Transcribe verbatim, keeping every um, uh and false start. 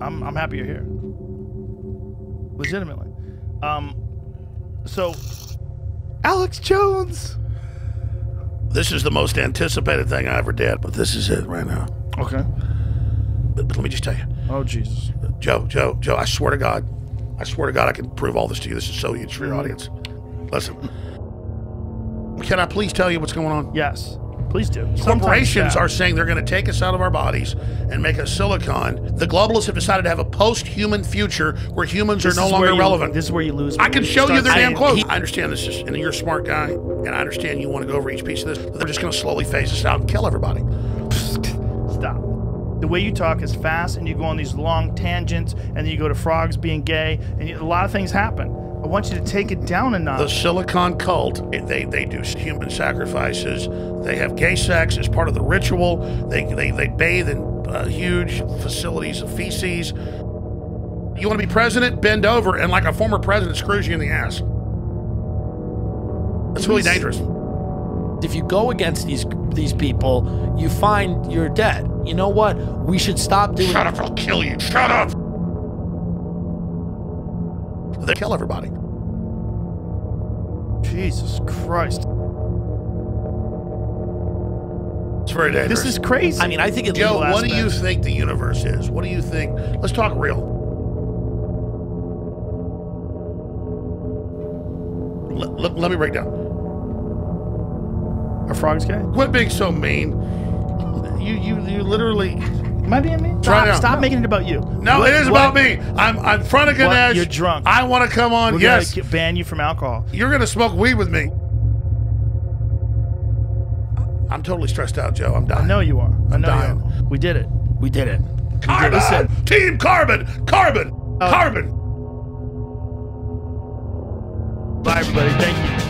I'm I'm happy you're here. Legitimately. Um so Alex Jones. This is the most anticipated thing I ever did, but this is it right now. Okay. But, but let me just tell you. Oh Jesus. Joe, Joe, Joe, I swear to God. I swear to God I can prove all this to you. This is so huge for your audience. Listen. Can I please tell you what's going on? Yes. Please do. Corporations are saying they're going to take us out of our bodies and make us silicon. The globalists have decided to have a post-human future where humans are no longer relevant. This is where you lose. I can show you their damn quotes. I understand this, is, and you're a smart guy, and I understand you want to go over each piece of this. They're just going to slowly phase us out and kill everybody. Stop. The way you talk is fast, and you go on these long tangents, and then you go to frogs being gay, and you, a lot of things happen. I want you to take it down a notch. The silicon cult, they, they do human sacrifices. They have gay sex as part of the ritual. They, they, they bathe in uh, huge facilities of feces. You want to be president? Bend over, and like a former president screws you in the ass. That's really dangerous. If you go against these these people, you find you're dead. You know what? We should stop doing— Shut up, I'll kill you. Shut up. They kill everybody. Jesus Christ. It's very dangerous. This is crazy. I mean, I think it's Joe, what do you think the universe is? What do you think? Let's talk real. Let, let, let me break down. Are frogs gay? Quit being so mean. You, you, you literally... Am I being mean? Stop, right stop making it about you. No, what, it is what, about me. I'm, I'm in front of Ganesh. What, you're drunk. I want to come on. We're yes. Gonna ban you from alcohol. You're going to smoke weed with me. I'm totally stressed out, Joe. I'm dying. I know you are. I'm I know dying. You are. We did it. We did it. Carbon! Did it. Team Carbon! Carbon! Uh, Carbon! Bye, everybody. Thank you.